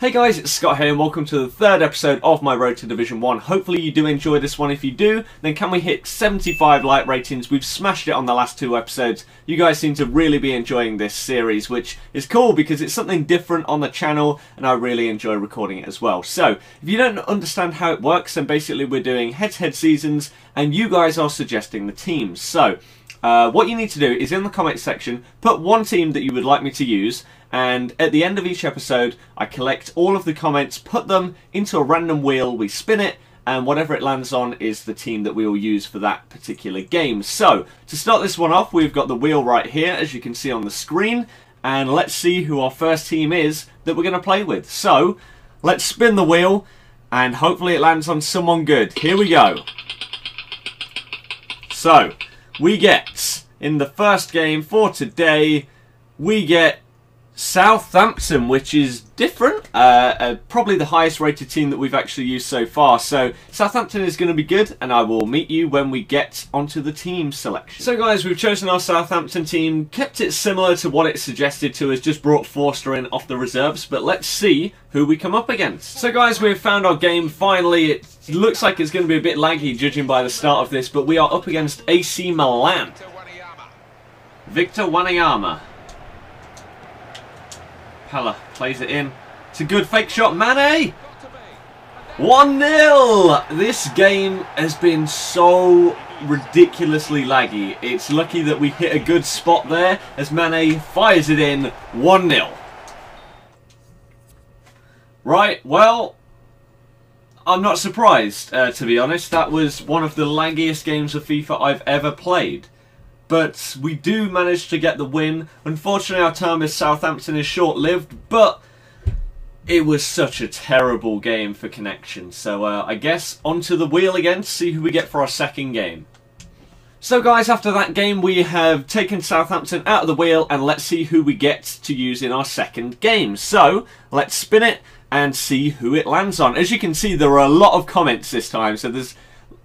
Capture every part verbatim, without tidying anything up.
Hey guys, it's Scott here and welcome to the third episode of my Road to Division one. Hopefully you do enjoy this one. If you do, then can we hit seventy-five like ratings? We've smashed it on the last two episodes. You guys seem to really be enjoying this series, which is cool because it's something different on the channel and I really enjoy recording it as well. So, if you don't understand how it works, then basically we're doing head-to-head seasons and you guys are suggesting the teams. So, uh, what you need to do is in the comment section, put one team that you would like me to use. And at the end of each episode, I collect all of the comments, put them into a random wheel, we spin it, and whatever it lands on is the team that we will use for that particular game. So, to start this one off, we've got the wheel right here, as you can see on the screen, and let's see who our first team is that we're going to play with. So, let's spin the wheel, and hopefully it lands on someone good. Here we go. So, we get, in the first game for today, we get Southampton, which is different, uh, uh, probably the highest rated team that we've actually used so far. So Southampton is going to be good, and I will meet you when we get onto the team selection. So guys, we've chosen our Southampton team, kept it similar to what it suggested to us, just brought Forster in off the reserves, but let's see who we come up against. So guys, we've found our game finally. It looks like it's going to be a bit laggy judging by the start of this, but we are up against A C Milan. Victor Wanyama. Kalfala plays it in. It's a good fake shot. Mane! one nil! This game has been so ridiculously laggy. It's lucky that we hit a good spot there as Mane fires it in. one nil. Right, well, I'm not surprised, uh, to be honest. That was one of the laggiest games of FIFA I've ever played. But we do manage to get the win. Unfortunately, our term as Southampton is short-lived, but it was such a terrible game for connection. So uh, I guess onto the wheel again to see who we get for our second game. So guys, after that game, we have taken Southampton out of the wheel, and let's see who we get to use in our second game. So let's spin it and see who it lands on. As you can see, there are a lot of comments this time, so there's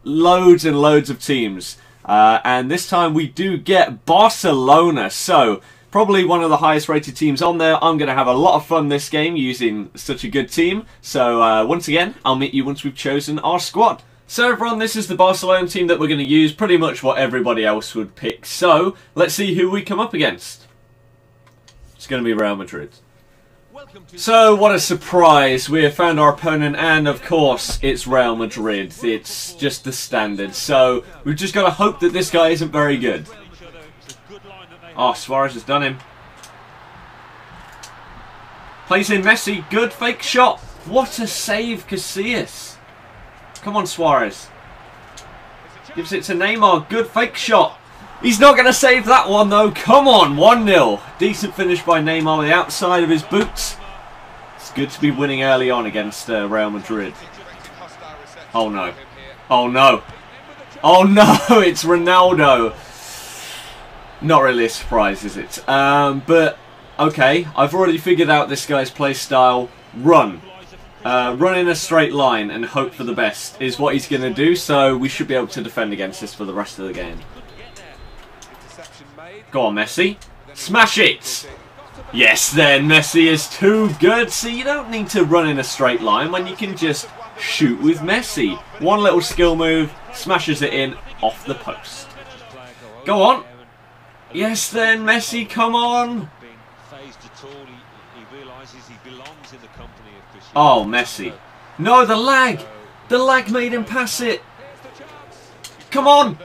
loads and loads of teams. Uh, and this time we do get Barcelona, so probably one of the highest rated teams on there. I'm going to have a lot of fun this game using such a good team. So uh, once again, I'll meet you once we've chosen our squad. So everyone, this is the Barcelona team that we're going to use, pretty much what everybody else would pick. So let's see who we come up against. It's going to be Real Madrid. So, what a surprise. We have found our opponent, and of course, it's Real Madrid. It's just the standard. So, we've just got to hope that this guy isn't very good. Oh, Suarez has done him. Plays in Messi. Good fake shot. What a save, Casillas. Come on, Suarez. Gives it to Neymar. Good fake shot. He's not going to save that one, though. Come on, one nil. Decent finish by Neymar on the outside of his boots. It's good to be winning early on against uh, Real Madrid. Oh, no. Oh, no. Oh, no. It's Ronaldo. Not really a surprise, is it? Um, but, okay. I've already figured out this guy's play style. Run. Uh, run in a straight line and hope for the best is what he's going to do. So, we should be able to defend against this for the rest of the game. Go on, Messi. Smash it! Yes, then. Messi is too good. See, you don't need to run in a straight line when you can just shoot with Messi. One little skill move, smashes it in off the post. Go on. Yes, then, Messi. Come on. Oh, Messi. No, the lag. The lag made him pass it. Come on.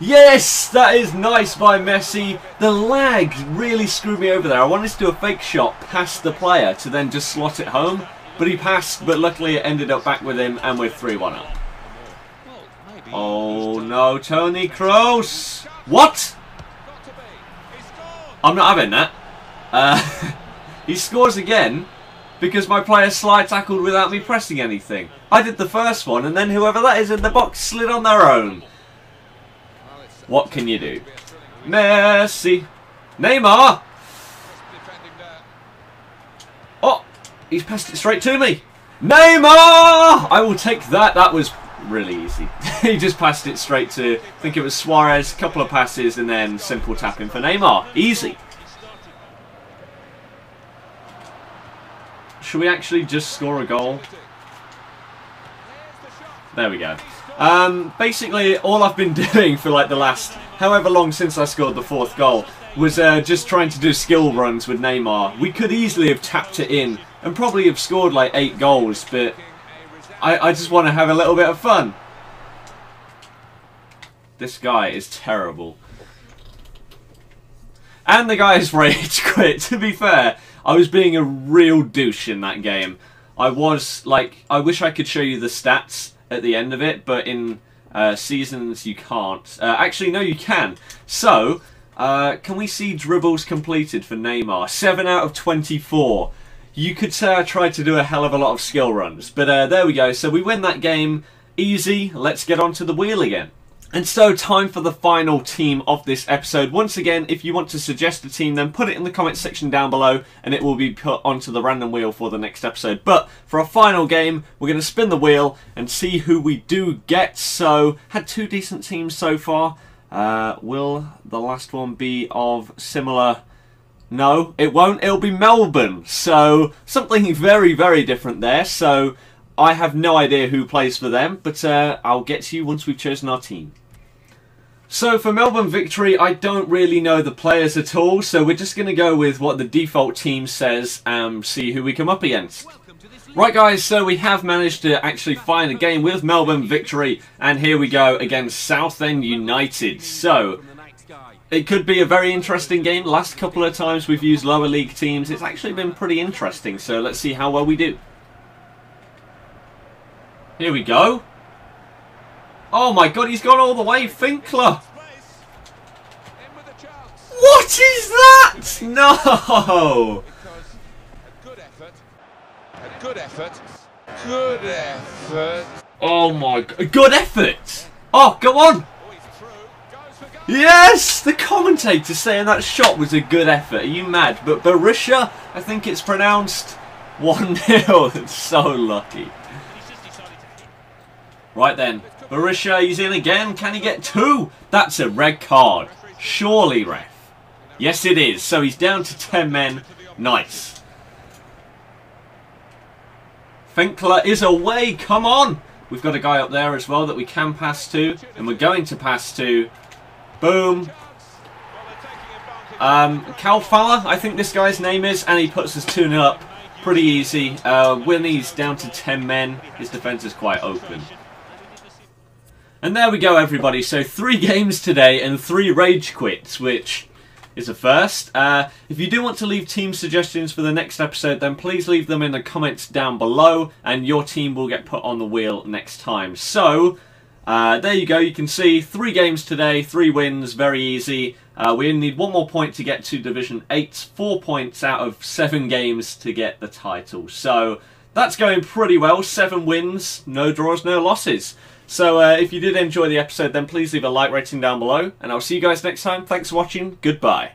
Yes, that is nice by Messi. The lag really screwed me over there. I wanted to do a fake shot past the player to then just slot it home. But he passed, but luckily it ended up back with him, and we're three one up. Oh no, Toni Kroos. What? I'm not having that. Uh, he scores again because my player slide tackled without me pressing anything. I did the first one, and then whoever that is in the box slid on their own. What can you do? Messi. Neymar! Oh! He's passed it straight to me! Neymar! I will take that. That was really easy. He just passed it straight to, I think it was Suarez, couple of passes, and then simple tapping for Neymar. Easy. Should we actually just score a goal? There we go. Um, basically, all I've been doing for like the last however long since I scored the fourth goal was uh, just trying to do skill runs with Neymar. We could easily have tapped it in and probably have scored like eight goals, but I, I just want to have a little bit of fun. This guy is terrible. And the guy's rage quit, to be fair. I was being a real douche in that game. I was, like, I wish I could show you the stats at the end of it, but in uh, seasons you can't. Uh, actually, no, you can. So, uh, can we see dribbles completed for Neymar? seven out of twenty-four. You could say I tried to do a hell of a lot of skill runs, but uh, there we go. So we win that game easy. Let's get onto the wheel again. And so, time for the final team of this episode. Once again, if you want to suggest a team, then put it in the comments section down below, and it will be put onto the random wheel for the next episode. But for our final game, we're going to spin the wheel and see who we do get. So, had two decent teams so far. Uh, will the last one be of similar... No, it won't. It'll be Melbourne. So, something very, very different there. So... I have no idea who plays for them, but uh, I'll get to you once we've chosen our team. So for Melbourne Victory, I don't really know the players at all, so we're just going to go with what the default team says and see who we come up against. Right guys, so we have managed to actually find a game with Melbourne Victory, and here we go against Southend United. So, it could be a very interesting game. Last couple of times we've used lower league teams, it's actually been pretty interesting, so let's see how well we do. Here we go. Oh my god, he's gone all the way. Finkler. What is that? No. Good effort. Good effort. Good effort. Oh my god. Good effort. Oh, go on. Yes, the commentator saying that shot was a good effort. Are you mad? But Berisha, I think it's pronounced one nil. It's so lucky. Right then, Berisha, he's in again. Can he get two? That's a red card. Surely, ref. Yes, it is. So he's down to ten men. Nice. Finkler is away. Come on. We've got a guy up there as well that we can pass to. And we're going to pass to. Boom. Um, Kalfala, I think this guy's name is. And he puts us two nil up. Pretty easy. Uh, when he's down to ten men, his defence is quite open. And there we go, everybody. So three games today and three rage quits, which is a first. Uh, if you do want to leave team suggestions for the next episode, then please leave them in the comments down below, and your team will get put on the wheel next time. So, uh, there you go. You can see three games today, three wins, very easy. Uh, we only need one more point to get to Division eight. Four points out of seven games to get the title. So, that's going pretty well. Seven wins, no draws, no losses. So uh, if you did enjoy the episode, then please leave a like rating down below, and I'll see you guys next time. Thanks for watching. Goodbye.